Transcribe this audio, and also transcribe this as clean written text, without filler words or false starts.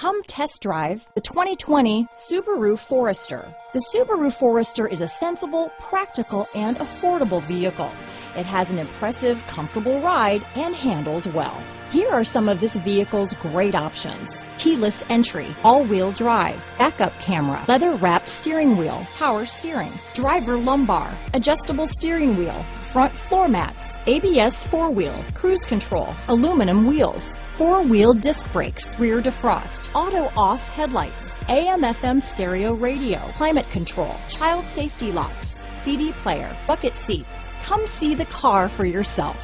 Come test drive the 2020 Subaru Forester. The Subaru Forester is a sensible, practical, and affordable vehicle. It has an impressive, comfortable ride and handles well. Here are some of this vehicle's great options: keyless entry, all-wheel drive, backup camera, leather-wrapped steering wheel, power steering, driver lumbar, adjustable steering wheel, front floor mats, ABS four-wheel, cruise control, aluminum wheels, four-wheel disc brakes, rear defrost, auto-off headlights, AM/FM stereo radio, climate control, child safety locks, CD player, bucket seats. Come see the car for yourself.